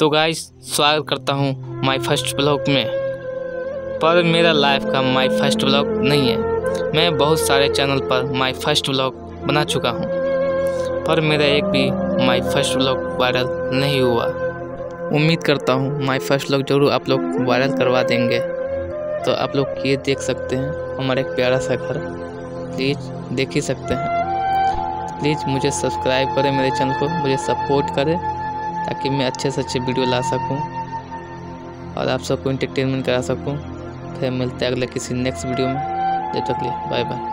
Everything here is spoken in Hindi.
तो गाइस स्वागत करता हूँ माय फर्स्ट ब्लॉग में। पर मेरा लाइफ का माय फर्स्ट ब्लॉग नहीं है, मैं बहुत सारे चैनल पर माय फर्स्ट ब्लॉग बना चुका हूँ, पर मेरा एक भी माय फर्स्ट ब्लॉग वायरल नहीं हुआ। उम्मीद करता हूँ माय फर्स्ट ब्लॉग जरूर आप लोग वायरल करवा देंगे। तो आप लोग ये देख सकते हैं हमारा एक प्यारा सा घर, प्लीज़ देख ही सकते हैं। प्लीज़ मुझे सब्सक्राइब करें, मेरे चैनल को मुझे सपोर्ट करें, ताकि मैं अच्छे से अच्छे वीडियो ला सकूं और आप सबको एंटरटेनमेंट करा सकूं। फिर मिलते हैं अगले किसी नेक्स्ट वीडियो में, जब तक के लिए बाय बाय।